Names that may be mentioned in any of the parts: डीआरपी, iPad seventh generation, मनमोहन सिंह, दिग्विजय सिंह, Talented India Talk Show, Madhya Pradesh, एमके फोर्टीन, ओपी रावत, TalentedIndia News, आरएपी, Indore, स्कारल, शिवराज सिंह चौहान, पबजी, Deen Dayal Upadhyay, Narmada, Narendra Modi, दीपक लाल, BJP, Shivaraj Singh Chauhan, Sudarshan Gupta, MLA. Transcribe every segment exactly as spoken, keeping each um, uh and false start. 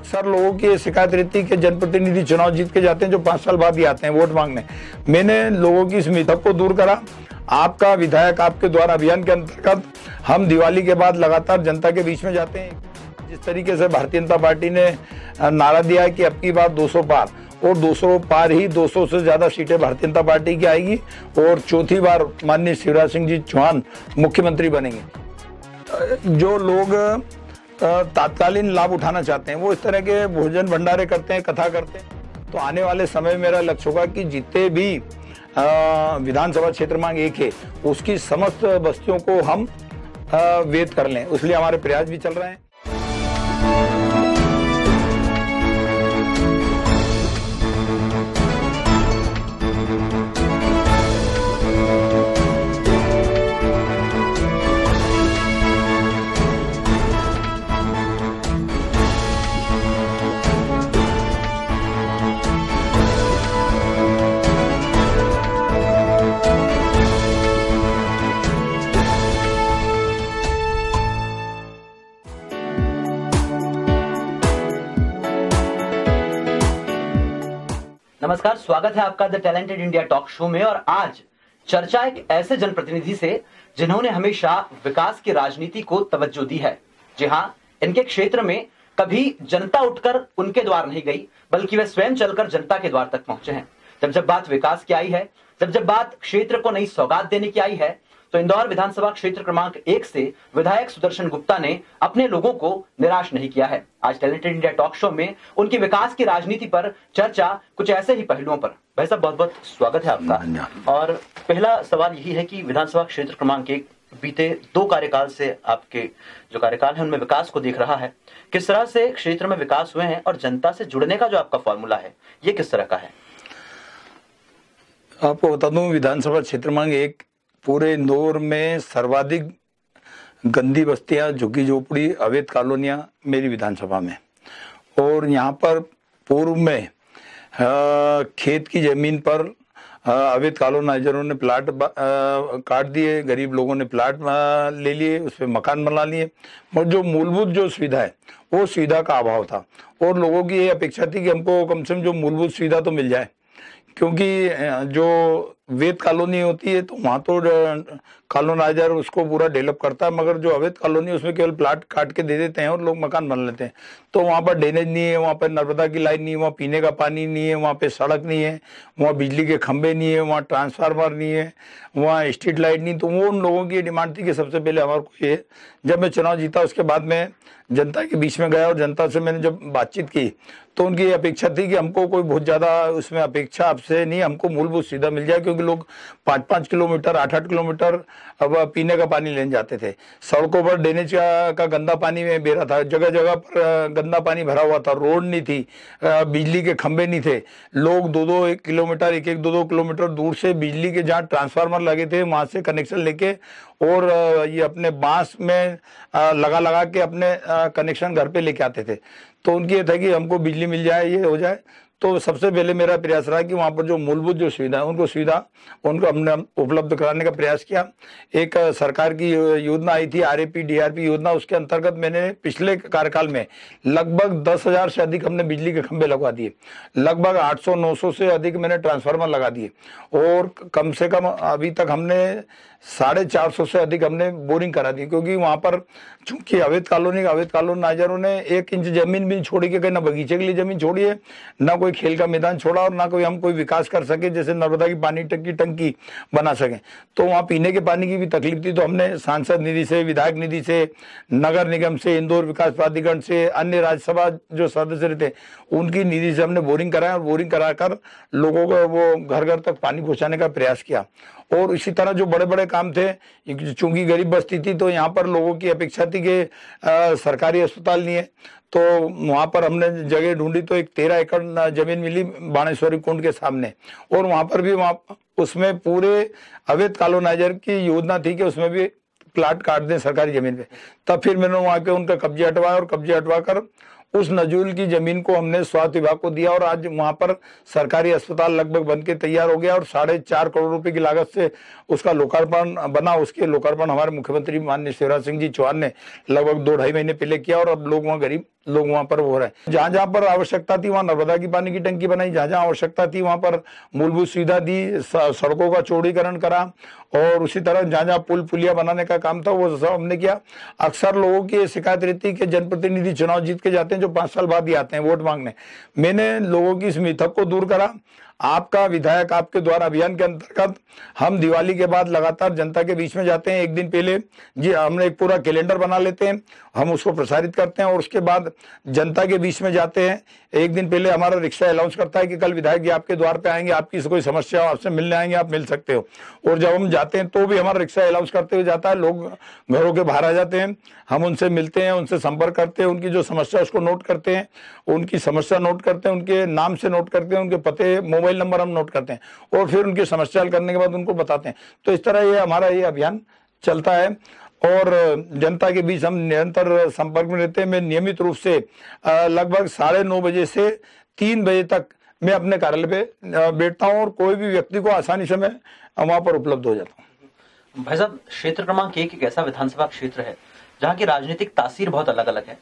अक्सर लोगों की शिकायत रहती कि जनप्रतिनिधि चुनाव जीत के जाते हैं जो पाँच साल बाद ही आते हैं वोट मांगने। मैंने लोगों की इस मिथक को दूर करा। आपका विधायक आपके द्वारा अभियान के अंतर्गत हम दिवाली के बाद लगातार जनता के बीच में जाते हैं। जिस तरीके से भारतीय जनता पार्टी ने नारा दिया है कि अब की बार दो सौ पार, और दो सौ पार ही दो सौ से ज़्यादा सीटें भारतीय जनता पार्टी की आएगी और चौथी बार माननीय शिवराज सिंह जी चौहान मुख्यमंत्री बनेंगे। जो लोग तात्कालीन लाभ उठाना चाहते हैं वो इस तरह के भोजन भंडारे करते हैं, कथा करते हैं। तो आने वाले समय मेरा लक्ष्य होगा कि जितने भी विधानसभा क्षेत्र मांग एक है उसकी समस्त बस्तियों को हम वेद कर लें, इसलिए हमारे प्रयास भी चल रहे हैं। नमस्कार, स्वागत है आपका the talented India talk show में। और आज चर्चा एक ऐसे जनप्रतिनिधि से जिन्होंने हमेशा विकास की राजनीति को तवज्जो दी है। जी हाँ, इनके क्षेत्र में कभी जनता उठकर उनके द्वार नहीं गई, बल्कि वे स्वयं चलकर जनता के द्वार तक पहुंचे हैं। जब जब बात विकास की आई है, जब जब बात क्षेत्र को नई सौगात देने की आई है, तो इंदौर विधानसभा क्षेत्र क्रमांक एक से विधायक सुदर्शन गुप्ता ने अपने लोगों को निराश नहीं किया है। आज टैलेंटेड इंडिया टॉक शो में उनकी विकास की राजनीति पर चर्चा कुछ ऐसे ही पहलुओं पर। भाई साहब, बहुत बहुत स्वागत है आपका। और पहला सवाल यही है कि विधानसभा क्षेत्र क्रमांक एक बीते दो कार्यकाल से आपके जो कार्यकाल है उनमें विकास को देख रहा है, किस तरह से क्षेत्र में विकास हुए हैं और जनता से जुड़ने का जो आपका फॉर्मूला है ये किस तरह का है? आपको बता दूं, विधानसभा क्षेत्र क्रमांक एक पूरे इंदौर में सर्वाधिक गंदी बस्तियां, झुग्गी झोपड़ी, अवैध कॉलोनियां मेरी विधानसभा में। और यहां पर पूर्व में खेत की ज़मीन पर अवैध कॉलोनाइजरों ने प्लाट काट दिए, गरीब लोगों ने प्लाट ले लिए, उस पर मकान बना लिए। और जो मूलभूत जो सुविधा है वो सुविधा का अभाव था, और लोगों की ये अपेक्षा थी कि हमको कम से कम जो मूलभूत सुविधा तो मिल जाए, क्योंकि जो अवैध कॉलोनी होती है तो वहाँ तो कॉलोनाइजर उसको पूरा डेवलप करता है, मगर जो अवैध कॉलोनी उसमें केवल प्लाट काट के दे देते हैं और लोग मकान बना लेते हैं। तो वहाँ पर ड्रेनेज नहीं है, वहाँ पर नर्मदा की लाइन नहीं है, वहाँ पीने का पानी नहीं है, वहाँ पे सड़क नहीं है, वहाँ बिजली के खंभे नहीं है, वहाँ ट्रांसफार्मर नहीं है, वहाँ स्ट्रीट लाइट नहीं। तो वो उन लोगों की डिमांड थी कि सबसे पहले हमारे को ये। जब मैं चुनाव जीता उसके बाद मैं जनता के बीच में गया और जनता से मैंने जब बातचीत की तो उनकी ये अपेक्षा थी कि हमको कोई बहुत ज़्यादा उसमें अपेक्षा आपसे नहीं, हमको मूलभूत सुविधा मिल जाए, क्योंकि लोग पाँच पाँच किलोमीटर आठ आठ किलोमीटर अब पीने का पानी लेने जाते थे। सड़कों पर ड्रेनेज का गंदा पानी में बेरा था, जगह जगह पर गंदा पानी भरा हुआ था, रोड नहीं थी, बिजली के खंभे नहीं थे, लोग दो दो एक किलोमीटर एक एक दो दो किलोमीटर दूर से बिजली के जहाँ ट्रांसफार्मर लगे थे वहाँ से कनेक्शन लेके और ये अपने बांस में लगा लगा के अपने कनेक्शन घर पे लेके आते थे। तो उनकी ये था कि हमको बिजली मिल जाए, ये हो जाए। तो सबसे पहले मेरा प्रयास रहा कि वहाँ पर जो मूलभूत जो सुविधा है उनको सुविधा उनको हमने उपलब्ध कराने का प्रयास किया। एक सरकार की योजना आई थी आरएपी डीआरपी योजना, उसके अंतर्गत मैंने पिछले कार्यकाल में लगभग दस हज़ार से अधिक हमने बिजली के खंभे लगवा दिए, लगभग आठ सौ नौ सौ से अधिक मैंने ट्रांसफार्मर लगा दिए, और कम से कम अभी तक हमने साढ़े चार सौ से अधिक हमने बोरिंग करा दी, क्योंकि वहाँ पर चूंकि अवैध कॉलोनी अवैध कॉलोनाइजरों ने एक इंच जमीन भी छोड़ी के कहीं, ना बगीचे के लिए जमीन छोड़ी है, ना कोई खेल का मैदान छोड़ा, और ना कोई हम कोई विकास कर सके जैसे नर्मदा की पानी की टंकी बना सकें। तो वहाँ पीने के पानी की भी तकलीफ थी। तो हमने सांसद निधि से, विधायक निधि से, नगर निगम से, इंदौर विकास प्राधिकरण से, अन्य राज्यसभा जो सदस्य रहते उनकी निधि से हमने बोरिंग कराया, और बोरिंग करा कर लोगों को वो घर घर तक पानी पहुँचाने का प्रयास किया। और इसी तरह जो बड़े बड़े काम थे, चूंकि गरीब बस्ती थी तो यहाँ पर लोगों की अपेक्षा थी कि सरकारी अस्पताल नहीं है, तो वहाँ पर हमने जगह ढूंढी तो एक तेरह एकड़ जमीन मिली भानेश्वरी कुंड के सामने, और वहाँ पर भी वहाँ उसमें पूरे अवैध कॉलोनाइजर की योजना थी कि उसमें भी प्लाट काट दें सरकारी ज़मीन पे। तब फिर मैंने वहाँ के उनका कब्जे हटवाया, और कब्जे हटवा कर उस नजूल की ज़मीन को हमने स्वास्थ्य विभाग को दिया, और आज वहाँ पर सरकारी अस्पताल लगभग बन के तैयार हो गया, और साढ़े चार करोड़ रुपए की लागत से उसका लोकार्पण बना। उसके लोकार्पण हमारे मुख्यमंत्री माननीय शिवराज सिंह जी चौहान ने लगभग दो ढाई महीने पहले किया, और अब लोग वहाँ गरीब लोग वहाँ पर हो रहे हैं। जहाँ जहाँ पर आवश्यकता थी वहाँ नर्मदा की पानी की टंकी बनाई, जहाँ जहाँ आवश्यकता थी वहाँ पर मूलभूत सुविधा दी, सड़कों का चौड़ीकरण करा और उसी तरह जहाँ जहाँ पुल पुलिया बनाने का काम था वो सब हमने किया। अक्सर लोगों की शिकायत रहती कि जनप्रतिनिधि चुनाव जीत के जाते हैं जो पाँच साल बाद ही आते हैं वोट मांगने। मैंने लोगों की इस मिथक को दूर करा। आपका विधायक आपके द्वारा अभियान के अंतर्गत हम दिवाली के बाद लगातार जनता के बीच में जाते हैं। एक दिन पहले जी हमने एक पूरा कैलेंडर बना लेते हैं, हम उसको प्रसारित करते हैं और उसके बाद जनता के बीच में जाते हैं। एक दिन पहले हमारा रिक्शा अनाउंस करता है कि कल विधायक जी आपके द्वार पे आएंगे, आपकी कोई समस्या हो आपसे मिलने आएंगे, आप मिल सकते हो। और जब हम जाते हैं तो भी हमारा रिक्शा अनाउंस करते हुए जाता है, लोग घरों के बाहर आ जाते हैं, हम उनसे मिलते हैं, उनसे संपर्क करते हैं, उनकी जो समस्या उसको नोट करते हैं, उनकी समस्या नोट करते हैं, उनके नाम से नोट करते हैं, उनके पते मोबाइल नंबर हम नोट करते हैं और फिर उनकी समस्या हल करने के बाद उनको बताते हैं। तो इस तरह ये हमारा ये अभियान चलता है और जनता के बीच हम निरंतर संपर्क में रहते हैं। मैं नियमित रूप से लगभग साढ़े नौ बजे से तीन बजे तक मैं अपने कार्यालय पे बैठता हूँ और कोई भी व्यक्ति को आसानी से मैं वहाँ पर उपलब्ध हो जाता हूँ। भाई साहब, क्षेत्र क्रमांक एक एक ऐसा विधानसभा क्षेत्र है जहाँ की राजनीतिक तासीर बहुत अलग अलग है।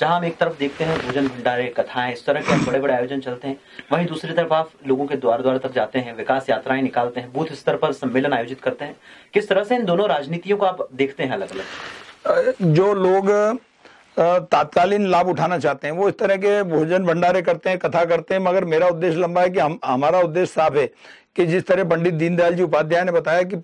जहाँ हम एक तरफ देखते हैं भोजन भंडारे, कथाएं, इस तरह के बड़े बड़े आयोजन चलते हैं, वहीं दूसरी तरफ आप लोगों के द्वार द्वार तक जाते हैं, विकास यात्राएं निकालते हैं, बूथ स्तर पर सम्मेलन आयोजित करते हैं। किस तरह से इन दोनों राजनीतियों को आप देखते हैं अलग अलग? जो लोग तात्कालीन लाभ उठाना चाहते हैं वो इस तरह के भोजन भंडारे करते हैं, कथा करते हैं, मगर मेरा उद्देश्य लंबा है कि हम हमारा उद्देश्य साफ है कि जिस तरह पंडित दीनदयाल जी उपाध्याय ने बताया कि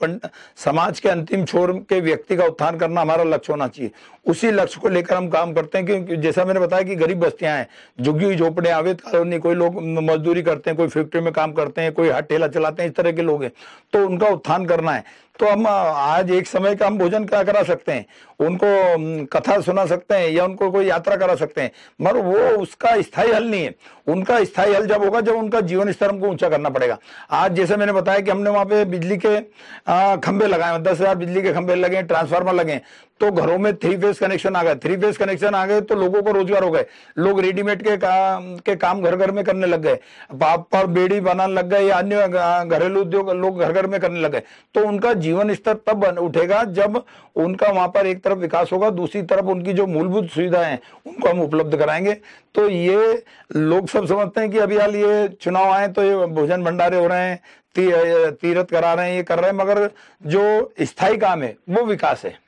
समाज के अंतिम छोर के व्यक्ति का उत्थान करना हमारा लक्ष्य होना चाहिए, उसी लक्ष्य को लेकर हम काम करते हैं। क्योंकि जैसा मैंने बताया कि गरीब बस्तियां हैं, झुग्गी हुई झोपड़ियां, अवैध कॉलोनी, कोई लोग मजदूरी करते हैं, कोई फैक्ट्री में काम करते हैं, कोई हाथ ठेला चलाते हैं, इस तरह के लोग हैं, तो उनका उत्थान करना है। तो हम आज एक समय का हम भोजन क्या करा सकते हैं, उनको कथा सुना सकते हैं या उनको कोई यात्रा करा सकते हैं, मगर वो उसका स्थायी हल नहीं है। उनका स्थायी हल जब होगा जब उनका जीवन स्तर हमको ऊंचा करना पड़ेगा। आज जैसे मैंने बताया कि हमने वहाँ पे बिजली के खंभे लगाए, दस हजार बिजली के खंभे लगे, ट्रांसफार्मर लगे, तो घरों में थ्री फेज कनेक्शन आ गए। थ्री फेज कनेक्शन आ गए तो लोगों को रोजगार हो गए, लोग रेडीमेड के काम के काम घर घर में करने लग गए, बाप पर बेड़ी बनाने लग गए या अन्य घरेलू उद्योग लोग घर घर में करने लग गए। तो उनका जीवन स्तर तब उठेगा जब उनका वहां पर एक तरफ विकास होगा, दूसरी तरफ उनकी जो मूलभूत सुविधाएं हैं उनको हम उपलब्ध कराएंगे। तो ये लोग सब समझते हैं कि अभी हाल ये चुनाव आए तो ये भोजन भंडारे हो रहे हैं, ती, तीरथ करा रहे हैं, ये कर रहे हैं, मगर जो स्थायी काम है वो विकास है।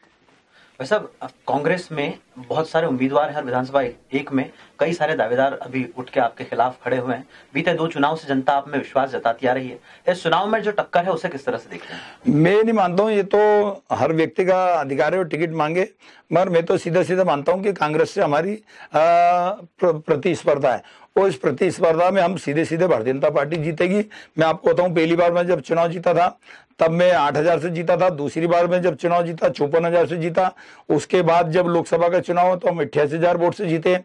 भाई साहब, कांग्रेस में बहुत सारे उम्मीदवार हैं और विधानसभा एक में कई सारे दावेदार अभी उठ के आपके खिलाफ खड़े हुए हैं। बीते दो चुनाव से जनता आप में विश्वास जताती आ रही है, इस चुनाव में जो टक्कर है उसे किस तरह से देखते हैं? मैं नहीं मानता हूँ, ये तो हर व्यक्ति का अधिकार है वो टिकट मांगे, मगर मैं तो सीधा सीधा मानता हूँ कि कांग्रेस से हमारी प्रतिस्पर्धा है और इस प्रतिस्पर्धा में हम सीधे सीधे भारतीय जनता पार्टी जीतेगी। मैं आपको बताऊँ, पहली बार मैं जब चुनाव जीता था तब मैं आठ हजार से जीता था, दूसरी बार मैं जब चुनाव जीता चौपन हजार से जीता, उसके बाद जब लोकसभा का चुनाव है तो हम अट्ठासी हजार वोट से जीते।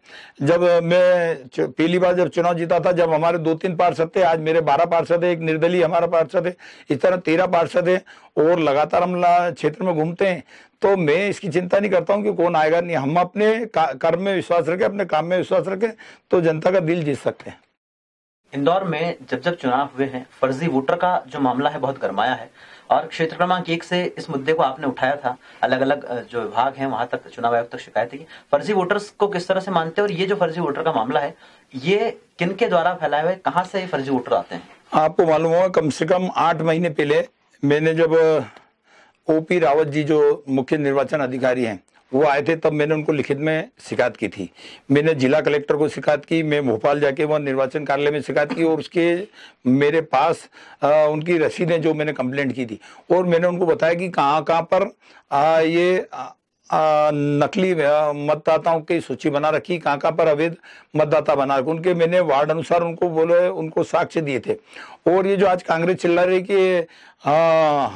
जब मैं पहली बार जब चुनाव जीता था जब हमारे दो तीन पार्षद थे, आज मेरे बारह पार्षद है, एक निर्दलीय हमारा पार्षद है, इस तरह तेरह पार्षद है और लगातार हम क्षेत्र में घूमते हैं। तो मैं इसकी चिंता नहीं करता हूं कि कौन आएगा नहीं, हम अपने कर्म में विश्वास रखें, अपने काम में विश्वास रखें तो जनता का दिल जीत सकते हैं। इंदौर में जब जब चुनाव हुए हैं फर्जी वोटर का जो मामला है बहुत गरमाया है और क्षेत्र क्रमांक एक से इस मुद्दे को आपने उठाया था, अलग अलग जो विभाग हैं वहां तक चुनाव आयोग तक शिकायतें की। फर्जी वोटर्स को किस तरह से मानते हैं और ये जो फर्जी वोटर का मामला है ये किनके द्वारा फैलाया हुआ है, कहाँ से ये फर्जी वोटर आते हैं? आपको मालूम होगा कम से कम आठ महीने पहले मैंने जब ओपी रावत जी जो मुख्य निर्वाचन अधिकारी हैं वो आए थे तब मैंने उनको लिखित में शिकायत की थी। मैंने जिला कलेक्टर को शिकायत की, मैं भोपाल जाके वहाँ निर्वाचन कार्यालय में शिकायत की और उसके मेरे पास आ, उनकी रसीदें जो मैंने कंप्लेंट की थी और मैंने उनको बताया कि कहाँ कहाँ पर आ, ये आ, आ, नकली मतदाताओं की सूची बना रखी, कहाँ कहाँ पर अवैध मतदाता बना रखे, उनके मैंने वार्ड अनुसार उनको बोले, उनको साक्ष्य दिए थे। और ये जो आज कांग्रेस चिल्ला रही कि आ,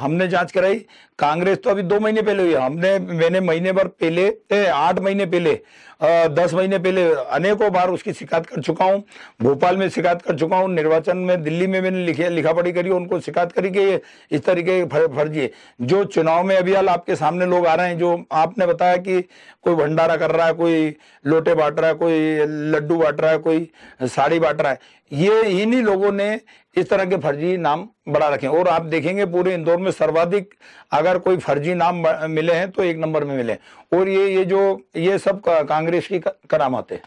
हमने जांच कराई, कांग्रेस तो अभी दो महीने पहले हुई, हमने मैंने महीने भर पहले आठ महीने पहले आ, दस महीने पहले अनेकों बार उसकी शिकायत कर चुका हूँ, भोपाल में शिकायत कर चुका हूँ, निर्वाचन में दिल्ली में मैंने लिखे लिखा पढ़ी करी, उनको शिकायत करी कि इस तरीके के फर्जी है। जो चुनाव में अभी हाल आपके सामने लोग आ रहे हैं, जो आपने बताया कि कोई भंडारा कर रहा है, कोई लोटे बांट रहा है, कोई लड्डू बांट रहा है, कोई साड़ी बांट रहा है, ये इन्हीं लोगों ने इस तरह के फर्जी नाम बना रखे। और आप देखेंगे पूरे इंदौर में सर्वाधिक अगर कोई फर्जी नाम मिले हैं तो एक नंबर में मिले हैं। और ये ये जो ये सब कांग्रेस की करामात है।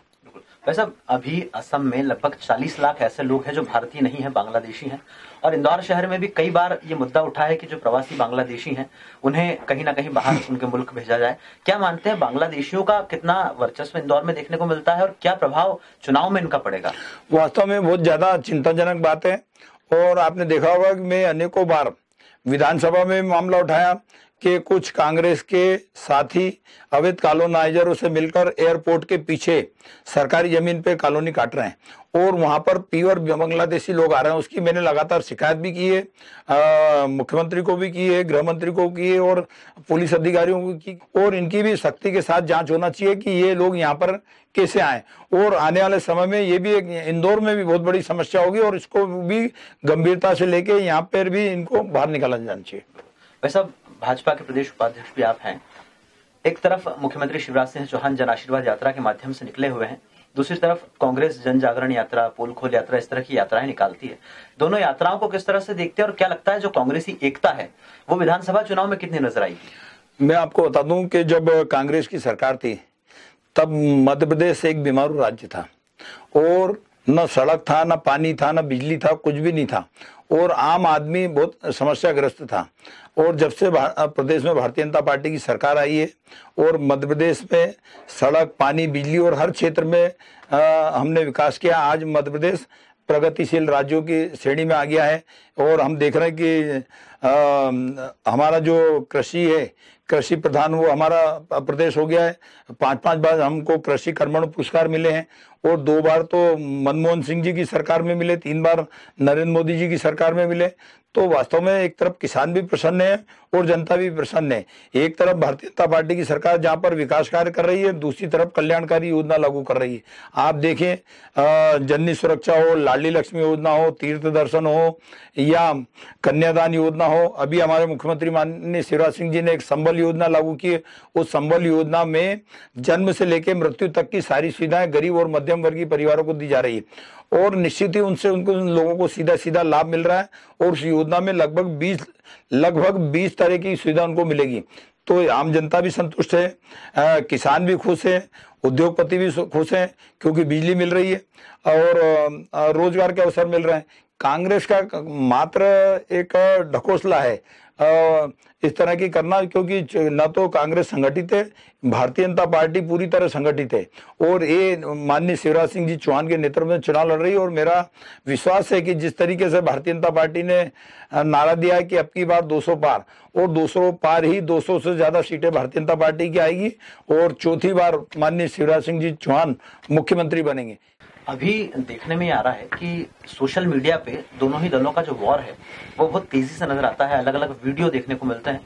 वैसे अभी असम में लगभग चालीस लाख ऐसे लोग हैं जो भारतीय नहीं हैं, बांग्लादेशी हैं। और इंदौर शहर में भी कई बार ये मुद्दा उठा है कि जो प्रवासी बांग्लादेशी हैं उन्हें कहीं ना कहीं बाहर उनके मुल्क भेजा जाए। क्या मानते हैं बांग्लादेशियों का कितना वर्चस्व इंदौर में देखने को मिलता है और क्या प्रभाव चुनाव में इनका पड़ेगा? वास्तव में बहुत ज्यादा चिंताजनक बात है। और आपने देखा होगा कि मैं अनेकों बार विधानसभा में मामला उठाया कि कुछ कांग्रेस के साथी अवैध कॉलोनाइजरों से मिलकर एयरपोर्ट के पीछे सरकारी जमीन पे कॉलोनी काट रहे हैं और वहाँ पर प्योर बांग्लादेशी लोग आ रहे हैं। उसकी मैंने लगातार शिकायत भी की है, मुख्यमंत्री को भी की है, गृह मंत्री को की है और पुलिस अधिकारियों को की। और इनकी भी सख्ती के साथ जांच होना चाहिए कि ये लोग यहाँ पर कैसे आए। और आने वाले समय में ये भी एक इंदौर में भी बहुत बड़ी समस्या होगी और इसको भी गंभीरता से लेके यहाँ पर भी इनको बाहर निकाला जाना चाहिए। वैसा भाजपा के प्रदेश उपाध्यक्ष भी आप हैं। एक तरफ मुख्यमंत्री शिवराज सिंह चौहान जन आशीर्वाद यात्रा के माध्यम से निकले हुए हैं, दूसरी तरफ कांग्रेस जन जागरण यात्रा, पोल खोल यात्रा, इस तरह की यात्राएं निकालती है। दोनों यात्राओं को किस तरह से देखते हैं और क्या लगता है जो कांग्रेसी एकता है वो विधानसभा चुनाव में कितनी नजर आएगी? मैं आपको बता दूं कि जब कांग्रेस की सरकार थी तब मध्य प्रदेश एक बीमारू राज्य था और न सड़क था, न पानी था, न बिजली था, कुछ भी नहीं था और आम आदमी बहुत समस्याग्रस्त था। और जब से प्रदेश में भारतीय जनता पार्टी की सरकार आई है और मध्य प्रदेश में सड़क, पानी, बिजली और हर क्षेत्र में आ, हमने विकास किया। आज मध्य प्रदेश प्रगतिशील राज्यों की श्रेणी में आ गया है और हम देख रहे हैं कि आ, हमारा जो कृषि है, कृषि प्रधान वो हमारा प्रदेश हो गया है। पांच पांच बार हमको कृषि कर्मण पुरस्कार मिले हैं और दो बार तो मनमोहन सिंह जी की सरकार में मिले, तीन बार नरेंद्र मोदी जी की सरकार में मिले। तो वास्तव में एक तरफ किसान भी प्रसन्न है और जनता भी प्रसन्न है। एक तरफ भारतीय जनता पार्टी की सरकार जहाँ पर विकास कार्य कर रही है, दूसरी तरफ कल्याणकारी योजना लागू कर रही है। आप देखें जननी सुरक्षा हो, लाडली लक्ष्मी योजना हो, तीर्थ दर्शन हो या कन्यादान योजना हो। अभी हमारे मुख्यमंत्री माननीय शिवराज सिंह जी ने एक संबल योजना लागू की है। उस संबल योजना में जन्म से लेकर मृत्यु तक की सारी सुविधाएं गरीब और मध्यम वर्गीय परिवारों को दी जा रही है और निश्चित ही उनसे उनको उन लोगों को सीधा सीधा लाभ मिल रहा है। और उस योजना में लगभग बीस लगभग बीस तरह की सुविधा उनको मिलेगी। तो आम जनता भी संतुष्ट है, आ, किसान भी खुश है, उद्योगपति भी खुश हैं क्योंकि बिजली मिल रही है और आ, रोजगार के अवसर मिल रहे हैं। कांग्रेस का मात्र एक ढकोसला है इस तरह की करना, क्योंकि ना तो कांग्रेस संगठित है, भारतीय जनता पार्टी पूरी तरह संगठित है और ये माननीय शिवराज सिंह जी चौहान के नेतृत्व में चुनाव लड़ रही है। और मेरा विश्वास है कि जिस तरीके से भारतीय जनता पार्टी ने नारा दिया है कि अब की बार दो सौ पार और दो सौ पार ही दो सौ से ज़्यादा सीटें भारतीय जनता पार्टी की आएगी और चौथी बार माननीय शिवराज सिंह जी चौहान मुख्यमंत्री बनेंगे। अभी देखने में आ रहा है कि सोशल मीडिया पे दोनों ही दलों का जो वॉर है वो बहुत तेजी से नजर आता है। अलग अलग वीडियो देखने को मिलते हैं।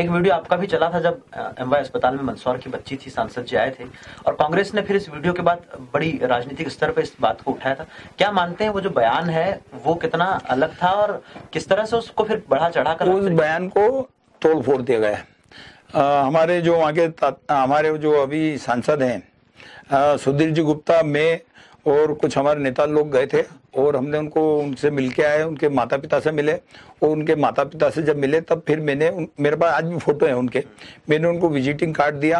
एक वीडियो आपका भी चला था जब एमवाई अस्पताल में मंदसौर की बच्ची थी, सांसद जी आए थे और कांग्रेस ने फिर इस वीडियो के बाद बड़ी राजनीतिक स्तर पर इस बात को उठाया था। क्या मानते हैं वो जो बयान है वो कितना अलग था और किस तरह से उसको फिर बढ़ा चढ़ा कर उस बयान को तोड़ फोड़ दिया गया? आ, हमारे जो आगे हमारे जो अभी सांसद हैं सुधीर जी गुप्ता में और कुछ हमारे नेता लोग गए थे और हमने उनको उनसे मिल के आए, उनके माता पिता से मिले और उनके माता पिता से जब मिले तब फिर मैंने उन, मेरे पास आज भी फोटो हैं उनके, मैंने उनको विजिटिंग कार्ड दिया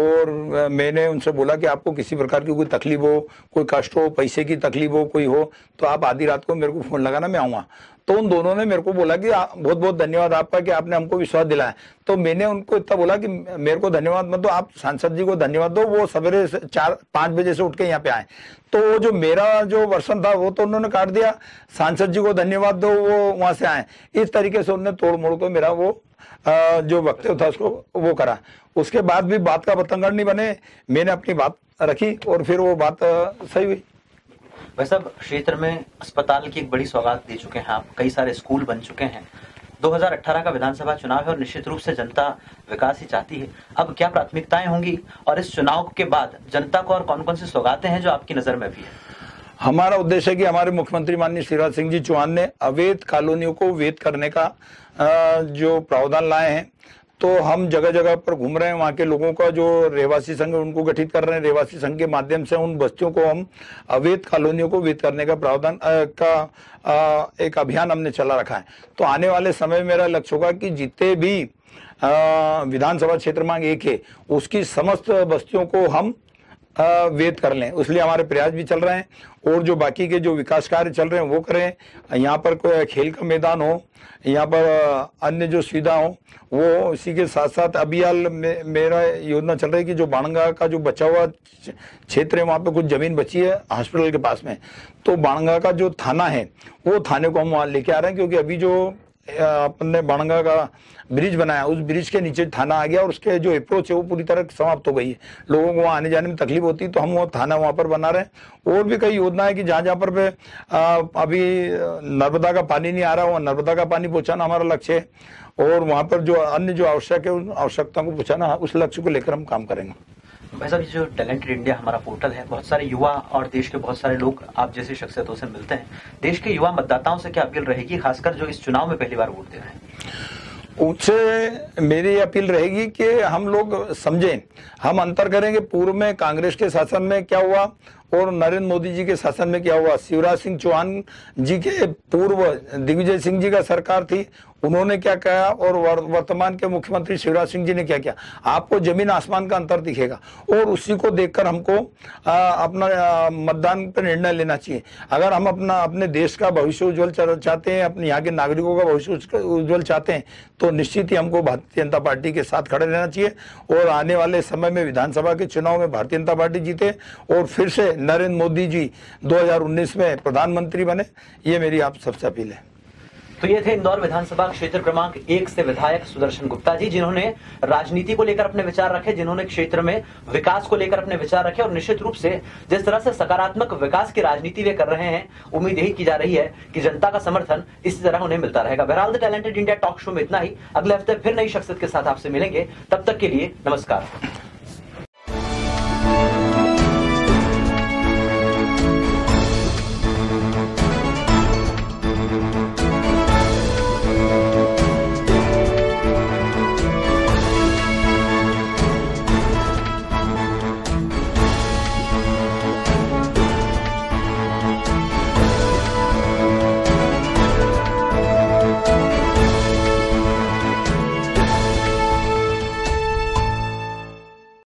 और मैंने उनसे बोला कि आपको किसी प्रकार की कोई तकलीफ हो, कोई कष्ट हो, पैसे की तकलीफ हो, कोई हो तो आप आधी रात को मेरे को फ़ोन लगाना, मैं आऊँगा। तो उन दोनों ने मेरे को बोला कि बहुत बहुत धन्यवाद आपका कि आपने हमको विश्वास दिलाया। तो मैंने उनको इतना बोला कि मेरे को धन्यवाद मत दो, आप सांसद जी को धन्यवाद दो, वो सवेरे चार पाँच बजे से उठ के यहाँ पे आए। तो जो मेरा जो वर्सन था वो तो उन्होंने काट दिया, सांसद जी को धन्यवाद दो वो वहाँ से आए। इस तरीके से उन्होंने तोड़ मोड़ को मेरा वो आ, जो वक्तव्य था उसको वो करा। उसके बाद भी बात का बतंगड़ नहीं बने, मैंने अपनी बात रखी और फिर वो बात सही हुई। वैसे क्षेत्र में अस्पताल की एक बड़ी सौगात दे चुके हैं आप, कई सारे स्कूल बन चुके हैं। दो हज़ार अठारह का विधानसभा चुनाव है और निश्चित रूप से जनता विकास ही चाहती है। अब क्या प्राथमिकताएं होंगी और इस चुनाव के बाद जनता को और कौन कौन सी सौगातें हैं जो आपकी नज़र में भी है? हमारा उद्देश्य है कि हमारे मुख्यमंत्री माननीय शिवराज सिंह जी चौहान ने अवैध कॉलोनियों को वैध करने का जो प्रावधान लाए हैं। तो हम जगह जगह पर घूम रहे हैं, वहाँ के लोगों का जो रहवासी संघ उनको गठित कर रहे हैं, रहवासी संघ के माध्यम से उन बस्तियों को हम अवैध कॉलोनियों को वैध करने का प्रावधान का आ, एक अभियान हमने चला रखा है। तो आने वाले समय में मेरा लक्ष्य होगा कि जितने भी आ, विधानसभा क्षेत्र मांग एक है उसकी समस्त बस्तियों को हम वेद कर लें, उसलिए हमारे प्रयास भी चल रहे हैं। और जो बाकी के जो विकास कार्य चल रहे हैं वो करें। यहाँ पर कोई खेल का मैदान हो, यहाँ पर अन्य जो सुविधा हो वो, इसी के साथ साथ अभी हाल में मेरा योजना चल रही है कि जो बाणगंगा का जो बचा हुआ क्षेत्र है वहाँ पे कुछ ज़मीन बची है हॉस्पिटल के पास में, तो बाणगंगा का जो थाना है वो थाने को हम वहाँ लेके आ रहे हैं, क्योंकि अभी जो अपन ने बाणगंगा का ब्रिज बनाया उस ब्रिज के नीचे थाना आ गया और उसके जो अप्रोच है वो पूरी तरह समाप्त हो गई है, लोगों को वहाँ आने जाने में तकलीफ होती है, तो हम वो थाना वहाँ पर बना रहे हैं। और भी कई योजना है कि जहाँ जहाँ पर पे अभी नर्मदा का पानी नहीं आ रहा वहाँ नर्मदा का पानी पहुँचाना हमारा लक्ष्य है, और वहाँ पर जो अन्य जो आवश्यक है उन आवश्यकताओं को पहुँचाना, उस लक्ष्य को लेकर हम काम करेंगे। भाई साहब, जो टैलेंटेड इंडिया हमारा पोर्टल है, बहुत सारे युवा और देश के बहुत सारे लोग आप जैसी शख्सियतों से मिलते हैं, देश के युवा मतदाताओं से क्या अपील रहेगी, खासकर जो इस चुनाव में पहली बार वोट दे रहे हैं? उनसे मेरी अपील रहेगी कि हम लोग समझें, हम अंतर करेंगे पूर्व में कांग्रेस के शासन में क्या हुआ और नरेंद्र मोदी जी के शासन में क्या हुआ। शिवराज सिंह चौहान जी के पूर्व दिग्विजय सिंह जी का सरकार थी, उन्होंने क्या किया और वर्तमान के मुख्यमंत्री शिवराज सिंह जी ने क्या किया, आपको जमीन आसमान का अंतर दिखेगा। और उसी को देखकर हमको आ, अपना आ, मतदान पर निर्णय लेना चाहिए। अगर हम अपना अपने देश का भविष्य उज्जवल चाहते हैं, अपने यहाँ के नागरिकों का भविष्य उज्जवल चाहते हैं, तो निश्चित ही हमको भारतीय जनता पार्टी के साथ खड़े रहना चाहिए। और आने वाले समय में विधानसभा के चुनाव में भारतीय जनता पार्टी जीते और फिर से नरेंद्र मोदी जी दो हज़ार उन्नीस में प्रधानमंत्री बने, ये मेरी आप सबसे अपील है। तो ये थे इंदौर विधानसभा क्षेत्र क्रमांक एक से विधायक सुदर्शन गुप्ता जी, जिन्होंने राजनीति को लेकर अपने विचार रखे, जिन्होंने क्षेत्र में विकास को लेकर अपने विचार रखे, और निश्चित रूप से जिस तरह से सकारात्मक विकास की राजनीति वे कर रहे हैं, उम्मीद यही की जा रही है कि जनता का समर्थन इसी तरह उन्हें मिलता रहेगा। बहरहाल, the talented India talk show में इतना ही। अगले हफ्ते फिर नई शख्सियत के साथ आपसे मिलेंगे, तब तक के लिए नमस्कार।